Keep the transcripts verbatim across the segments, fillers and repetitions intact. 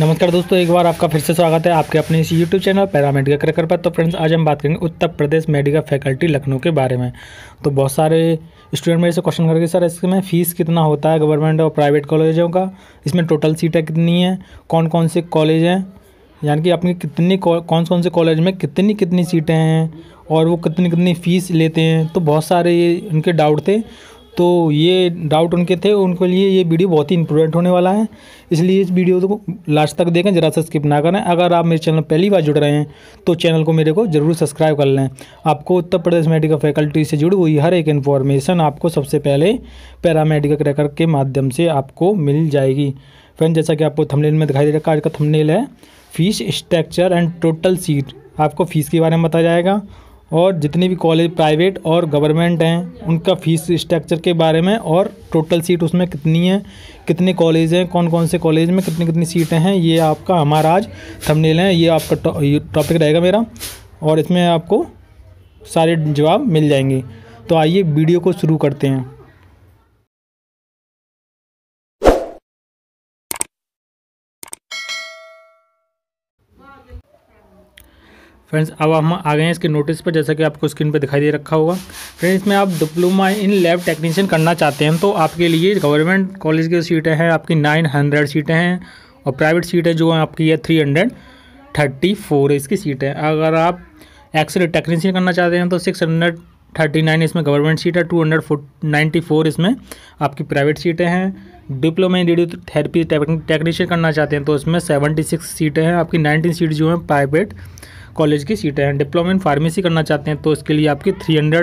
नमस्कार दोस्तों, एक बार आपका फिर से स्वागत है आपके अपने इस यूट्यूब चैनल पैरामेडिकल क्रैकर पर। तो फ्रेंड्स, आज हम बात करेंगे उत्तर प्रदेश मेडिकल फैकल्टी लखनऊ के बारे में। तो बहुत सारे स्टूडेंट मेरे से क्वेश्चन करके सर इसमें फ़ीस कितना होता है गवर्नमेंट और प्राइवेट कॉलेजों का, इसमें टोटल सीटें कितनी हैं, कौन कौन से कॉलेज हैं, यानी कि आपने कितनी कौन कौन से कॉलेज में कितनी कितनी सीटें हैं और वो कितनी कितनी फ़ीस लेते हैं। तो बहुत सारे ये उनके डाउट थे, तो ये डाउट उनके थे, उनके लिए ये वीडियो बहुत ही इंपॉर्टेंट होने वाला है, इसलिए इस वीडियो को लास्ट तक देखें, ज़रा सा स्किप ना करें। अगर आप मेरे चैनल पहली बार जुड़ रहे हैं तो चैनल को मेरे को ज़रूर सब्सक्राइब कर लें। आपको उत्तर प्रदेश मेडिकल फैकल्टी से जुड़ी हुई हर एक इन्फॉर्मेशन आपको सबसे पहले पैरामेडिकल क्रैकर के माध्यम से आपको मिल जाएगी। फ्रेंड, जैसा कि आपको थंबनेल में दिखाई दे रहा है, आज का थंबनेल है fees structure and total seat. आपको फ़ीस के बारे में बताया जाएगा और जितने भी कॉलेज प्राइवेट और गवर्नमेंट हैं उनका फ़ीस स्ट्रक्चर के बारे में और टोटल सीट उसमें कितनी है, कितने कॉलेज हैं, कौन कौन से कॉलेज में कितनी कितनी सीटें हैं, ये आपका हमारा आज थंबनेल है। ये आपका टॉ, ये टॉपिक रहेगा मेरा और इसमें आपको सारे जवाब मिल जाएंगे। तो आइए वीडियो को शुरू करते हैं। फ्रेंड्स, अब हम आ गए हैं इसके नोटिस पर, जैसा कि आपको स्क्रीन पर दिखाई दे रखा होगा। फ्रेंड्स, इसमें आप डिप्लोमा इन लैब टेक्नीशियन करना चाहते हैं तो आपके लिए गवर्नमेंट कॉलेज की सीटें हैं आपकी नौ सौ सीटें हैं और प्राइवेट सीटें जो हैं आपकी है तीन सौ चौंतीस इसकी सीटें। अगर आप एक्सरे टेक्नीशियन करना चाहते हैं तो छह सौ उनतालीस इसमें गवर्नमेंट सीट है, दो सौ चौरानवे इसमें आपकी प्राइवेट सीटें हैं। Diploma in radio therapy technician करना चाहते हैं तो इसमें छिहत्तर सीटें हैं आपकी, उन्नीस सीट जो हैं प्राइवेट कॉलेज की सीटें हैं। डिप्लोमा इन फार्मेसी करना चाहते हैं तो इसके लिए आपकी तीन सौ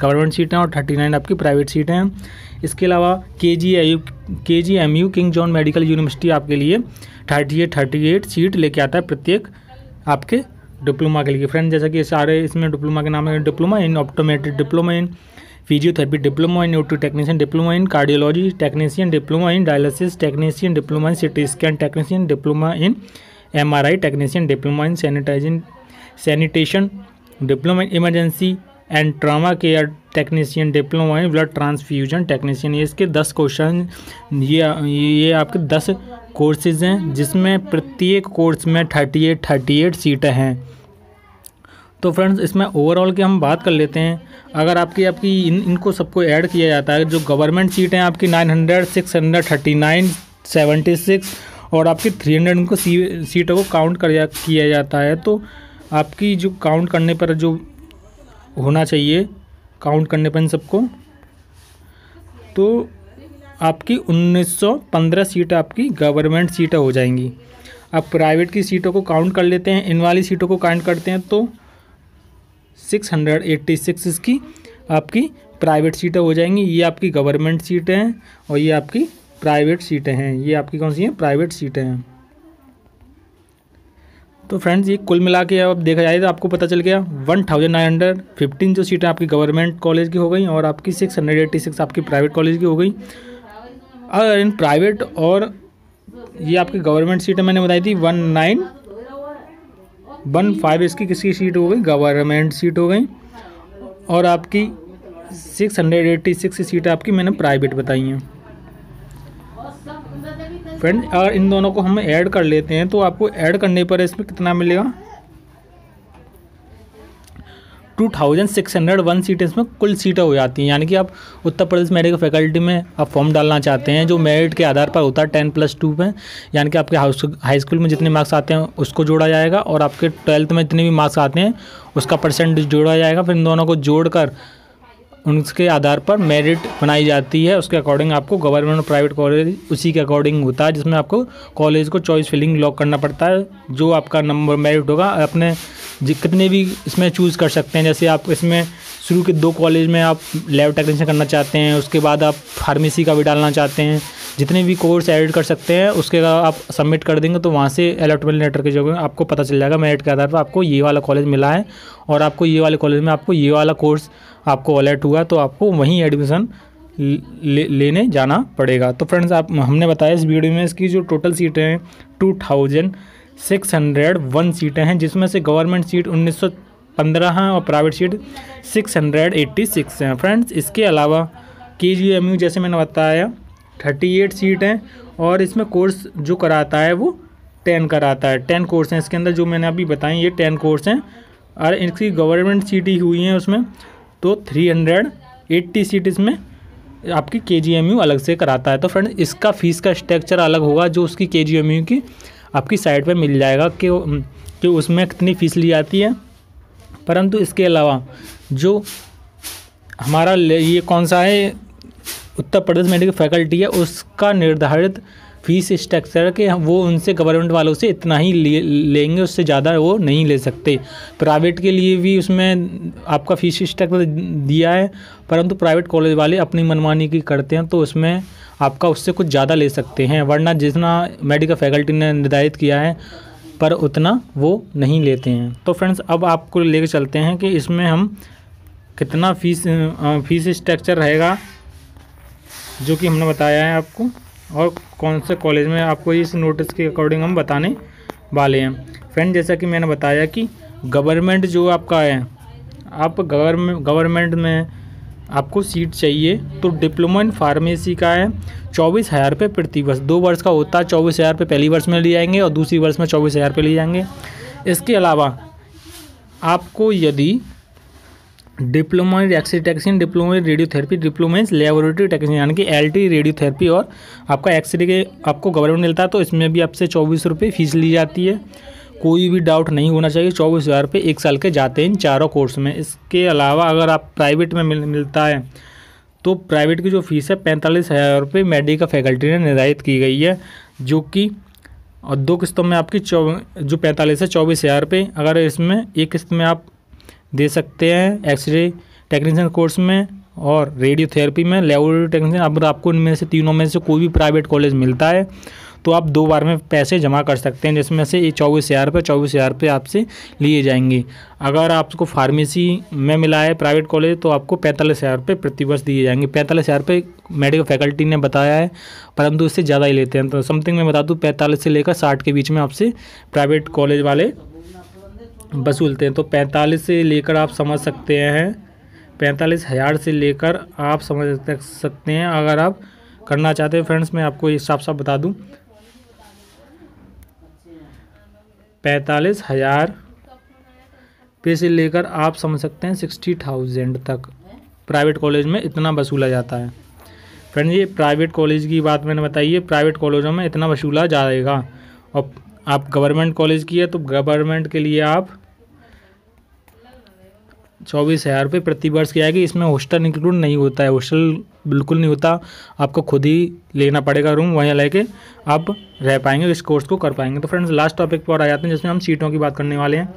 गवर्नमेंट सीटें और उनतालीस आपकी प्राइवेट सीटें हैं। इसके अलावा K G I K G M U king John medical university आपके लिए अड़तीस अड़तीस सीट लेके आता है प्रत्येक आपके डिप्लोमा के लिए। फ्रेंड, जैसा कि सारे इसमें डिप्लोमा के नाम है, diploma in optometry, diploma in physiotherapy, diploma in nutri technician, diploma in cardiology technician, diploma in dialysis technician, diploma in CT scan technician, diploma in M R I technician, diploma in sanitizing sanitation, diploma in emergency and trauma care technician, diploma in blood transfusion technician. ये इसके दस question ये ये आपके दस courses हैं जिसमें प्रत्येक कोर्स में थर्टी एट थर्टी एट सीटें हैं। तो फ्रेंड्स, इसमें ओवरऑल की हम बात कर लेते हैं। अगर आपकी आपकी इन इनको सबको ऐड किया जाता है, जो गवर्नमेंट सीटें आपकी nine hundred, six hundred thirty nine, seventy six और आपकी तीन सौ उनको सी, सीटों को काउंट कर किया जाता है, तो आपकी जो काउंट करने पर जो होना चाहिए काउंट करने पर इन सबको, तो आपकी उन्नीस सौ पंद्रह सीटें आपकी गवर्नमेंट सीटें हो जाएंगी। अब प्राइवेट की सीटों को काउंट कर लेते हैं, इन वाली सीटों को काउंट करते हैं तो छह सौ छियासी इसकी आपकी प्राइवेट सीटें हो जाएंगी। ये आपकी गवर्नमेंट सीटें हैं और ये आपकी प्राइवेट सीटें हैं। ये आपकी कौन सी हैं? प्राइवेट सीटें हैं। तो फ्रेंड्स, ये कुल मिला के अब देखा जाए तो आपको पता चल गया उन्नीस सौ पंद्रह जो सीटें आपकी गवर्नमेंट कॉलेज की हो गई और आपकी छह सौ छियासी आपकी प्राइवेट कॉलेज की हो गई। अगर इन प्राइवेट और ये आपकी गवर्नमेंट सीटें मैंने बताई थी उन्नीस सौ पंद्रह इसकी किसकी सीट हो गई? गवर्नमेंट सीट हो गई और आपकी छह सौ छियासी सीटें आपकी मैंने प्राइवेट बताई हैं। फ्रेंड, अगर इन दोनों को हम ऐड कर लेते हैं तो आपको ऐड करने पर इसमें कितना मिलेगा? छब्बीस सौ एक सीटें इसमें कुल सीटें हो जाती हैं। यानी कि आप उत्तर प्रदेश मेडिकल फैकल्टी में आप फॉर्म डालना चाहते हैं जो मेरिट के आधार पर होता है टेन प्लस टू में, यानी कि आपके हाई स्कूल में जितने मार्क्स आते हैं उसको जोड़ा जाएगा और आपके ट्वेल्थ में जितने भी मार्क्स आते हैं उसका परसेंटेज जोड़ा जाएगा। फिर इन दोनों को जोड़ कर उनके आधार पर मेरिट बनाई जाती है। उसके अकॉर्डिंग आपको गवर्नमेंट और प्राइवेट कॉलेज उसी के अकॉर्डिंग होता है, जिसमें आपको कॉलेज को चॉइस फिलिंग लॉक करना पड़ता है। जो आपका नंबर मेरिट होगा अपने कितने भी इसमें चूज़ कर सकते हैं। जैसे आप इसमें शुरू के दो कॉलेज में आप लैब टेक्नीशियन करना चाहते हैं, उसके बाद आप फार्मेसी का भी डालना चाहते हैं, जितने भी कोर्स ऐड कर सकते हैं उसके बाद आप सबमिट कर देंगे तो वहाँ से अलॉटमेंट लेटर के जगह आपको पता चल जाएगा मेरिट के आधार पर आपको ये वाला कॉलेज मिला है और आपको ये वाले कॉलेज में आपको ये वाला कोर्स आपको अलॉट हुआ, तो आपको वहीं एडमिशन ले, लेने जाना पड़ेगा। तो फ्रेंड्स, आप हमने बताया इस वीडियो में इसकी जो टोटल सीटें हैं two thousand six hundred one सीटें हैं, जिसमें से गवर्नमेंट सीट उन्नीस सौ पंद्रह हैं और private seat six hundred eighty six हैं। फ्रेंड्स, इसके अलावा के जी एम यू जैसे मैंने बताया थर्टी एट सीट हैं और इसमें कोर्स जो कराता है वो टेन कराता है। टेन कोर्स हैं इसके अंदर, जो मैंने अभी बताएं ये टेन कोर्स हैं और इनकी गवर्नमेंट सीटें हुई हैं उसमें, तो थ्री हंड्रेड एट्टी सीट इसमें आपकी के जी एम यू अलग से कराता है। तो फ्रेंड्स इसका फ़ीस का स्ट्रक्चर अलग होगा, जो उसकी के जी एम यू की आपकी साइट पे मिल जाएगा कि कि उसमें कितनी फ़ीस ली जाती है। परंतु इसके अलावा जो हमारा ये कौन सा है उत्तर प्रदेश मेडिकल फैकल्टी है, उसका निर्धारित फ़ीस स्ट्रक्चर के वो उनसे गवर्नमेंट वालों से इतना ही ले, लेंगे, उससे ज़्यादा वो नहीं ले सकते। प्राइवेट के लिए भी उसमें आपका फ़ीस स्ट्रक्चर दिया है, परंतु प्राइवेट कॉलेज वाले अपनी मनमानी की करते हैं, तो उसमें आपका उससे कुछ ज़्यादा ले सकते हैं, वरना जितना मेडिकल फैकल्टी ने निर्धारित किया है पर उतना वो नहीं लेते हैं। तो फ्रेंड्स अब आपको लेकर चलते हैं कि इसमें हम कितना फ़ीस फ़ीस स्ट्रक्चर रहेगा जो कि हमने बताया है आपको, और कौन से कॉलेज में आपको इस नोटिस के अकॉर्डिंग हम बताने वाले हैं। फ्रेंड जैसा कि मैंने बताया कि गवर्नमेंट जो आपका है, आप गवर्नमेंट गवर्नमेंट में आपको सीट चाहिए तो डिप्लोमा इन फार्मेसी का है चौबीस हज़ार रुपये प्रति वर्ष, दो वर्ष का होता है। चौबीस हज़ार रुपये पहली वर्ष में लिए जाएंगे और दूसरी वर्ष में चौबीस हज़ार रुपये लिए जाएंगे। इसके अलावा आपको यदि diploma in extraction, diploma in radiotherapy, diploma in laboratory technician यानी कि एल टी रेडियोथेरेपी और आपका एक्सरे के आपको गवर्नमेंट मिलता है, तो इसमें भी आपसे चौबीस रुपये फ़ीस ली जाती है। कोई भी डाउट नहीं होना चाहिए, चौबीस हज़ार रुपये एक साल के जाते हैं इन चारों कोर्स में। इसके अलावा अगर आप प्राइवेट में मिल, मिलता है तो प्राइवेट की जो फ़ीस है पैंतालीस हज़ार रुपये मेडिकल फैकल्टी ने निर्धारित की गई है, जो कि और दो किस्तों में आपकी चौ जो पैंतालीस है चौबीस हज़ार रुपये, अगर इसमें एक किस्त में आप दे सकते हैं एक्सरे टेक्नीशियन कोर्स में और रेडियोथेरेपी में, लेबोरेटरी टेक्नीशियन। अगर आपको इनमें से तीनों में से कोई भी प्राइवेट कॉलेज मिलता है तो आप दो बार में पैसे जमा कर सकते हैं, जिसमें से ये चौबीस हज़ार रुपये चौबीस हज़ार रुपये आपसे लिए जाएंगे। अगर आपको फार्मेसी में मिला है प्राइवेट कॉलेज तो आपको पैंतालीस हज़ार रुपये प्रतिवर्ष दिए जाएंगे। पैंतालीस हज़ार रुपये मेडिकल फैकल्टी ने बताया है, परंतु इससे ज़्यादा ही लेते हैं। तो समथिंग मैं बता दूँ पैंतालीस से लेकर साठ के बीच में आपसे प्राइवेट कॉलेज वाले वसूलते हैं। तो पैंतालीस से लेकर आप समझ सकते हैं पैंतालीस हज़ार से लेकर आप समझ सकते हैं अगर आप करना चाहते हैं। फ्रेंड्स मैं आपको ये साफ साफ बता दूं पैंतालीस हज़ार पे से लेकर आप समझ सकते हैं सिक्सटी थाउजेंड तक प्राइवेट कॉलेज में इतना वसूला जाता है। फ्रेंड ये प्राइवेट कॉलेज की बात मैंने बताई है, प्राइवेट कॉलेजों में इतना वसूला जाएगा। और आप गवर्नमेंट कॉलेज की है तो गवर्नमेंट के लिए आप चौबीस हज़ार रुपये प्रतिवर्ष की आएगी। इसमें हॉस्टल इंक्लूड नहीं होता है, हॉस्टल बिल्कुल नहीं होता, आपको खुद ही लेना पड़ेगा रूम, वहीं लेके आप रह पाएंगे, इस कोर्स को कर पाएंगे। तो फ्रेंड्स लास्ट टॉपिक पर आ जाते हैं जिसमें हम सीटों की बात करने वाले हैं।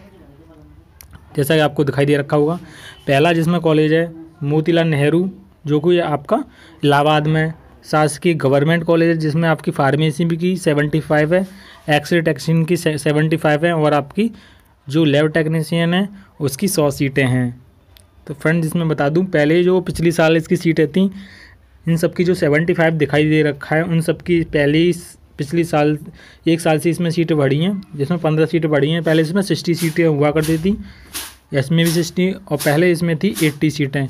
जैसा कि आपको दिखाई दे रखा होगा पहला जिसमें कॉलेज है मोतीलाल नेहरू, जो कि आपका इलाहाबाद में शासकीय गवर्नमेंट कॉलेज है, जिसमें आपकी फार्मेसी भी की सेवेंटी फाइव है, एक्सरे टेक्नीशियन की सेवेंटी फाइव है और आपकी जो लैब टेक्नीशियन है उसकी सौ सीटें हैं। तो फ्रेंड इसमें बता दूं पहले जो पिछली साल इसकी सीटें थीं इन सब की जो सेवेंटी फाइव दिखाई दे रखा है उन सब की पहली पिछली साल एक साल से इसमें सीटें बढ़ी हैं, जिसमें पंद्रह सीटें बढ़ी हैं। पहले इसमें सिक्सटी सीटें हुआ करती थी, इसमें भी सिक्सटी और पहले इसमें थी एट्टी सीटें।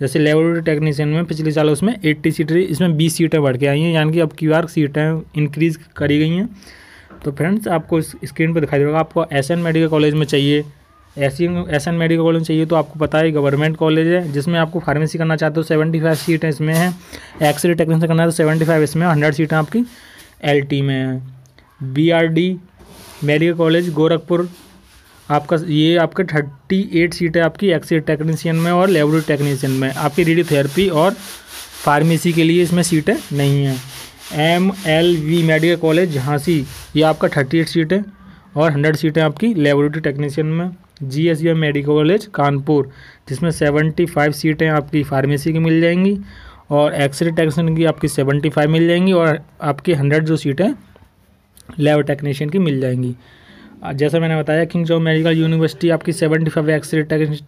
जैसे लेबोरेटरी टेक्नीशियन में पिछले साल उसमें एट्टी सीटें, इसमें बीस सीटें बढ़ के आई हैं, यानी कि अब की बार सीटें इंक्रीज़ करी गई हैं। तो फ्रेंड्स आपको स्क्रीन पर दिखाई देगा आपको एस एन मेडिकल कॉलेज में चाहिए, S S N medical college में चाहिए तो आपको पता है गवर्नमेंट कॉलेज है, जिसमें आपको फार्मेसी करना चाहते हो सेवेंटी फाइव सीटें इसमें हैं, एक्सरे टेक्नीशियन करना है तो सेवेंटी फाइव इसमें, हंड्रेड सीटें आपकी एल टी में हैं। B R D medical college Gorakhpur आपका ये आपके थर्टी एट सीटें आपकी एक्सरे टेक्नीशियन में और लेबोरेटरी टेक्नीशियन में, आपकी रेडियोथेरेपी और फार्मेसी के लिए इसमें सीटें नहीं हैं। M L V medical college Jhansi ये आपका थर्टी एट सीटें और हंड्रेड सीटें आपकी लेबोरेटरी टेक्नीशियन में। G S V M medical college Kanpur जिसमें सेवेंटी फाइव सीटें आपकी फार्मेसी की मिल जाएंगी और एक्सरे टेक्नीशियन की आपकी सेवेंटी फाइव मिल जाएंगी और आपकी हंड्रेड जो सीटें लेब टेक्नीशियन की मिल जाएंगी। जैसा मैंने बताया किंग जॉर्ज मेडिकल यूनिवर्सिटी आपकी seventy five X-ray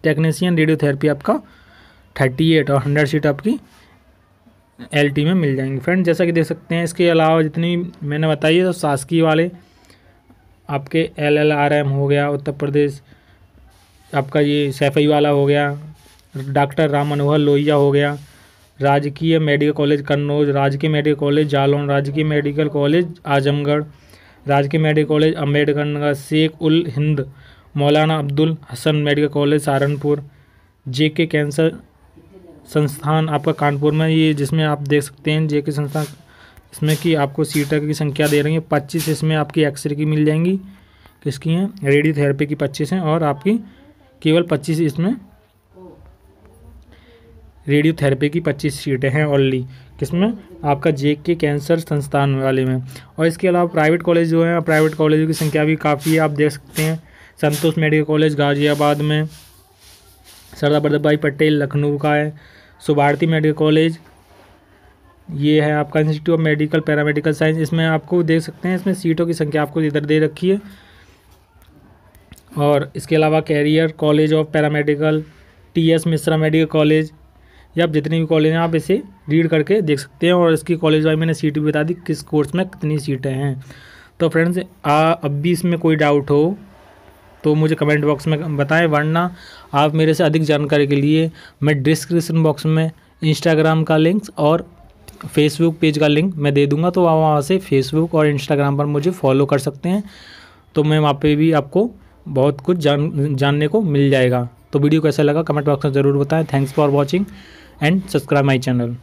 technician radiotherapy आपका थर्टी एट और हंड्रेड सीट आपकी एल टी में मिल जाएंगे। फ्रेंड जैसा कि देख सकते हैं इसके अलावा जितनी मैंने बताई है तो शासकीय वाले आपके एल एल आर एम हो गया, उत्तर प्रदेश आपका ये सैफई वाला हो गया, डॉक्टर राम मनोहर लोहिया हो गया, राजकीय मेडिकल कॉलेज कन्नौज, राजकीय मेडिकल कॉलेज जालौन, राजकीय मेडिकल कॉलेज आजमगढ़, राजकीय medical college Ambedkar Nagar, Sheikh ul Hind Maulana Abdul Hasan medical college Saharanpur, J K. Cancer संस्थान आपका कानपुर में, ये जिसमें आप देख सकते हैं जे.के. संस्थान इसमें कि आपको सीटें की संख्या दे रही है पच्चीस, इसमें आपकी एक्सरे की मिल जाएंगी, किसकी हैं, रेडियोथेरेपी की पच्चीस हैं और आपकी केवल पच्चीस इसमें रेडियोथेरेपी की पच्चीस सीटें हैं ओनली, किसमें आपका जे.के. कैंसर संस्थान वाले में। और इसके अलावा प्राइवेट कॉलेज जो हैं, प्राइवेट कॉलेजों की संख्या भी काफ़ी है, आप देख सकते हैं संतोष मेडिकल कॉलेज गाज़ियाबाद में, सरदार वल्लभभाई पटेल लखनऊ का है, सुभारती मेडिकल कॉलेज ये है आपका, institute of medical paramedical science, इसमें आपको देख सकते हैं इसमें सीटों की संख्या आपको इधर दे रखी है। और इसके अलावा career college of paramedical, T S. Mishra medical college, या आप जितनी भी कॉलेज हैं आप इसे रीड करके देख सकते हैं। और इसकी कॉलेज वाइज मैंने सीट भी बता दी किस कोर्स में कितनी सीटें हैं। तो फ्रेंड्स अब भी इसमें कोई डाउट हो तो मुझे कमेंट बॉक्स में बताएं, वरना आप मेरे से अधिक जानकारी के लिए मैं डिस्क्रिप्शन बॉक्स में इंस्टाग्राम का लिंक्स और फेसबुक पेज का लिंक मैं दे दूंगा, तो आप वहाँ से फेसबुक और इंस्टाग्राम पर मुझे फॉलो कर सकते हैं, तो मैं वहाँ पे भी आपको बहुत कुछ जान जानने को मिल जाएगा। तो वीडियो कैसा लगा कमेंट बॉक्स में ज़रूर बताएं। Thanks for watching and subscribe my channel.